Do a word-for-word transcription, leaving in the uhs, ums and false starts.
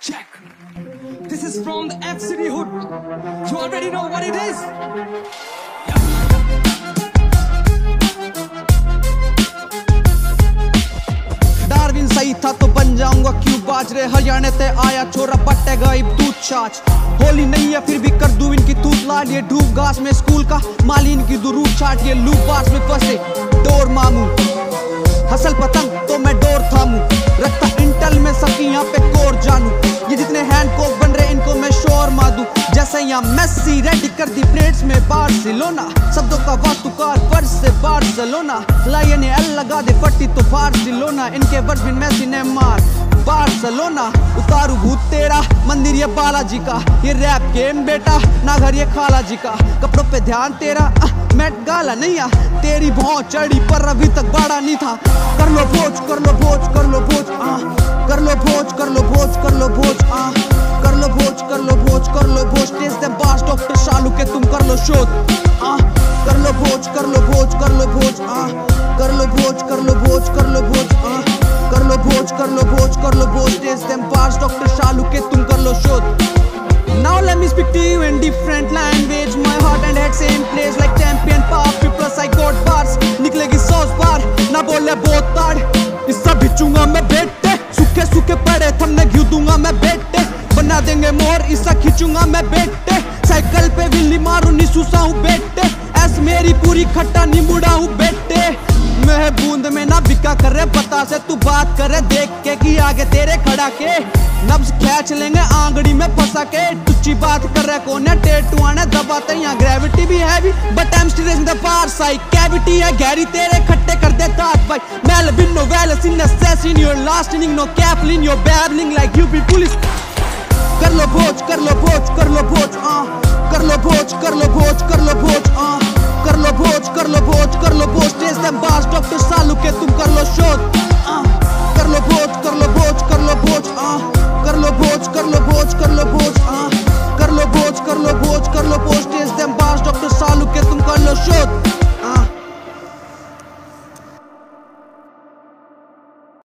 Check. This is from the F City hood. You already know what it is. Darwin सही था तो बन जाऊंगा क्यों बाज रे। हरियाणा ते आया छोरा पट्टे गायब दूध छाछ। होली नहीं है फिर भी कर दूं इनकी तूत लाल। ये डूब घास में स्कूल का माली इनकी दुरूद छाट। ये लूप बास में फंसे डोर मामू। हसल पतंग तो मैं डोर थामू। रखता इंटेल में सबकी यहाँ पे कोर जानू। ये जितने हैंड कोक बन रहे इनको मैं शोर मार दूं। जैसे यहाँ मेस्सी रेडी कर दी प्लेट्स में बार्सिलोना। शब्दों का वातुकार वर्ष से बार्सिलोना। लायन ने एल लगा दे फटी तो बार्सिलोना। इनके वर्ष बिन मेस्सी ने मार बार्सिलोना। उतारू भूत तेरा मंदिर ये बालाजी का। ये रैप गेम बेटा ना घर ये खाला जी का। कपड़ों पे ध्यान तेरा मेट गाला नहीं आ। तेरी भौं चढ़ी पर अभी तक बड़ा नहीं था। कर लो भोज कर लो भोज कर लो भोज आ। कर लो भोज कर लो भोज कर लो भोज आ। कर लो भोज कर लो भोज कर लो भोज। टेस्ट द बास डॉक्टर सालुंके तुम कर लो शोध आ। कर लो भोज कर लो भोज कर लो भोज आ। कर लो भोज कर लो भोज कर लो भोज आ। कर लो भोज कर लो भोज कर लो भोज। टेस्ट द बास डॉक्टर सालुंके तुम कर लो शोध। Now let me speak to you in different language. My heart and head same place like champion papi. Plus I got bars. निकलेगी सौस बार ना बोले बहुत ताड़। इससे बिचूंगा मैं बेटे। सूखे सूखे पड़े थमने घिउ दूंगा मैं बेटे। बना देंगे मोर इससे खींचूंगा मैं बेटे। साइकिल पे विल्ली मारू नी सुसा हूँ बेटे। ऐस मेरी पूरी खट्टा नी मुड़ा हूँ बेटे। मैं बूंद में ना बिका करे बता से। तू बात करे देख के कि आगे तेरे खड़ा के। नब्ज खींच लेंगे आंगड़ी में फंसा के। टुच्ची बात करे कोने टेटुआने दबाते। यहाँ ग्रेविटी भी है भी but I am still in the far side. Cavity है गहरी तेरे खट्टे कर दे दांत भाई। मेलबिन नो वैलासिन assassin your last inning no केपलिन your babbling like you be police. कर लो भोज कर लो भोज कर लो भोज आ। कर लो भोज कर लो भोज कर लो भोज आ। कर लो भोज कर लो भोज कर लो भोज। टेस्ट द बास डॉक्टर सालुंके तुम कर लो शोध आ। कर लो भोज कर लो भोज कर लो भोज आ। कर लो भोज कर लो भोज कर लो भोज आ। कर लो भोज कर लो भोज कर लो भोज। टेस्ट द बास डॉक्टर सालुंके तुम कर लो शोध।